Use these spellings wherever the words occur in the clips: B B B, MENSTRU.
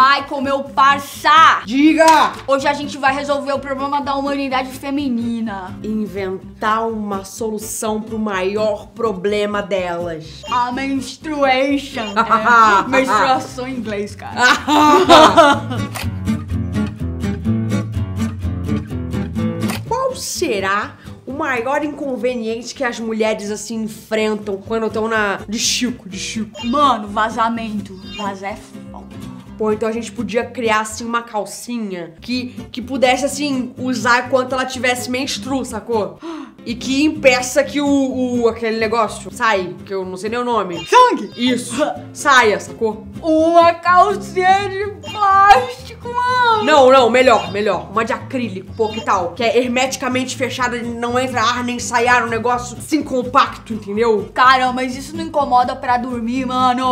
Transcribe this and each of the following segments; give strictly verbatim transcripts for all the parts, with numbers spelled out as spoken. Michael, meu parça. Diga! Hoje a gente vai resolver o problema da humanidade feminina. Inventar uma solução pro maior problema delas. A menstruation. É. Menstruação em inglês, cara. Qual será o maior inconveniente que as mulheres, assim, enfrentam quando estão na... De chico, de chico. Mano, vazamento. Vazar é foda. Pô, então a gente podia criar, assim, uma calcinha que, que pudesse, assim, usar enquanto ela tivesse menstru, sacou? E que impeça que o, o... aquele negócio sai, que eu não sei nem o nome. Sangue! Isso. Saia, sacou? Uma calcinha de plástico, mano! Não, não, melhor, melhor. Uma de acrílico, pô, que tal? Que é hermeticamente fechada, não entra ar nem sai ar, um negócio assim compacto, entendeu? Cara, mas isso não incomoda pra dormir, mano.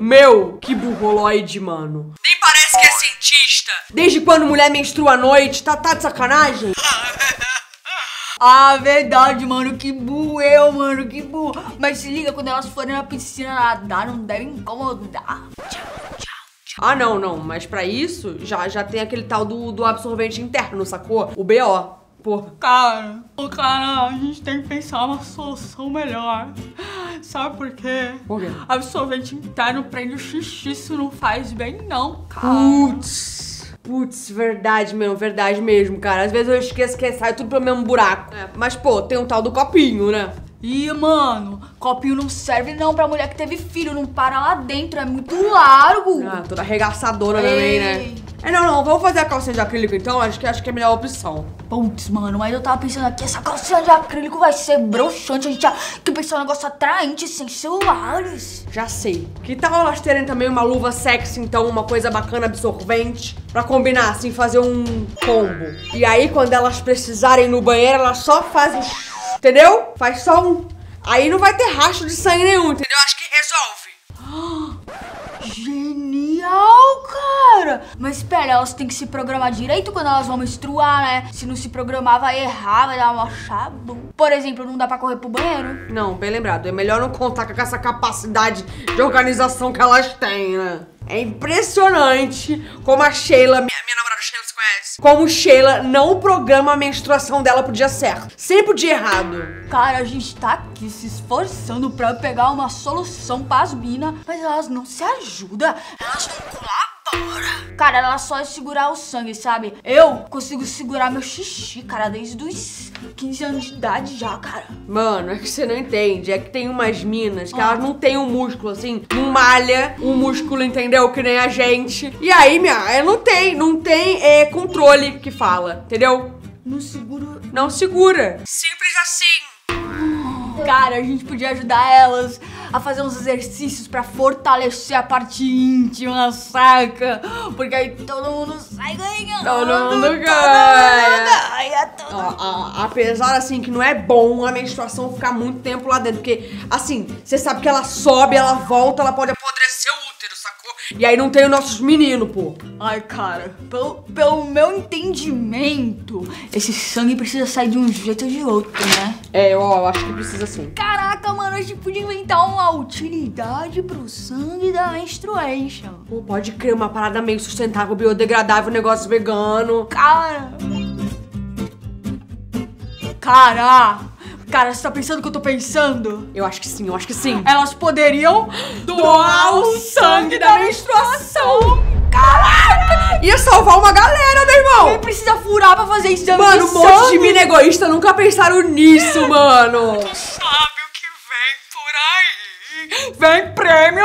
Meu, que burroloide, mano. Nem parece que é cientista. Desde quando mulher menstrua à noite? Tá, tá de sacanagem? Ah, verdade, mano, que burro eu, mano, que burro. Mas se liga, quando elas forem na piscina nadar, não devem incomodar. Tchau, tchau, tchau. Ah, não, não, mas pra isso, já, já tem aquele tal do, do absorvente interno, sacou? O B O, porra. Cara, oh, cara, a gente tem que pensar uma solução melhor. Sabe por quê? Por quê? Absorvente interno prende o xixi, isso não faz bem não, cara. Putz. Putz, verdade mesmo, verdade mesmo, cara. Às vezes eu esqueço que sai tudo pelo mesmo buraco. É. Mas, pô, tem um tal do copinho, né? Ih, mano, copinho não serve não pra mulher que teve filho. Não para lá dentro, é muito largo. Ah, toda arregaçadora. Ei. Também, né? É, não, não, vamos fazer a calcinha de acrílico então? Acho que, acho que é a melhor opção. Putz, mano, mas eu tava pensando aqui, essa calcinha de acrílico vai ser broxante. A gente já que pensar um negócio atraente, sem celulares. Já sei. Que tal elas terem também uma luva sexy, então? Uma coisa bacana, absorvente. Pra combinar, assim, fazer um combo. E aí, quando elas precisarem ir no banheiro, elas só fazem... Entendeu? Faz só um... Aí não vai ter rastro de sangue nenhum, entendeu? Acho que resolve. Genial, cara! Mas espera, elas têm que se programar direito quando elas vão menstruar, né? Se não se programar, vai errar, vai dar uma chabu. Por exemplo, não dá pra correr pro banheiro. Não, bem lembrado. É melhor não contar com essa capacidade de organização que elas têm, né? É impressionante como a Sheila... Minha, minha namorada Sheila, você conhece? Como Sheila não programa a menstruação dela pro dia certo. Sempre pro dia errado. Cara, a gente tá aqui se esforçando pra pegar uma solução pra as minas, mas elas não se ajudam. Elas não colaboram. Cara, ela só é segurar o sangue, sabe? Eu consigo segurar meu xixi, cara, desde os quinze anos de idade já, cara. Mano, é que você não entende. É que tem umas minas que ah. elas não tem um músculo, assim, não malha um músculo, entendeu? Que nem a gente. E aí, minha, não tem, não tem é, controle que fala, entendeu? Não segura. Não segura. Simples assim. Cara, a gente podia ajudar elas a fazer uns exercícios pra fortalecer a parte íntima, saca? Porque aí todo mundo sai ganhando. Todo mundo ganha. Todo mundo... Ó, a, apesar, assim, que não é bom a menstruação ficar muito tempo lá dentro. Porque, assim, você sabe que ela sobe, ela volta, ela pode apodrecer o útero, sacou? E aí não tem os nossos meninos, pô. Ai, cara, pelo, pelo meu entendimento, esse sangue precisa sair de um jeito ou de outro, né? É, ó, eu acho que precisa sim. Caraca, mano, a gente podia inventar uma utilidade pro sangue da menstruation. Pô, pode criar uma parada meio sustentável, biodegradável, negócio vegano. Cara... Cara... Cara, você tá pensando o que eu tô pensando? Eu acho que sim, eu acho que sim. Elas poderiam doar o sangue da menstruação. Caraca! Ia salvar uma galera, meu irmão! Nem precisa furar pra fazer exame de sangue. Mano, um monte de mina egoísta nunca pensaram nisso, mano. Tu sabe o que vem por aí? Vem prêmio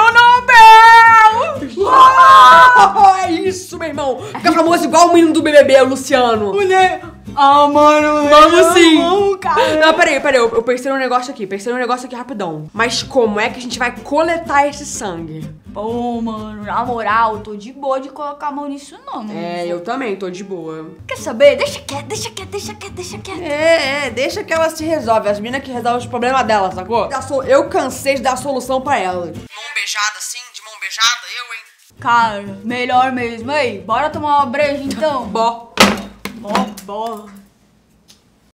Nobel! Uau! É isso, meu irmão. Fica famoso igual o menino do B B B, o Luciano. Mulher... Ah, oh, mano, vamos sim! Amo, cara. Não, peraí, peraí, eu, eu pensei num negócio aqui, pensei num negócio aqui rapidão. Mas como é que a gente vai coletar esse sangue? Pô, mano, na moral, eu tô de boa de colocar a mão nisso não, mano. É, eu também tô de boa. Quer saber? Deixa quieto, deixa quieto, deixa quieto, deixa quieto. É, é, deixa que ela se resolve, as minas que resolvem os problemas delas, sacou? Eu cansei de dar a solução pra elas. Mão beijada assim, de mão beijada, eu, hein? Cara, melhor mesmo. Aí, bora tomar uma breja então? Bó. Bó, bó.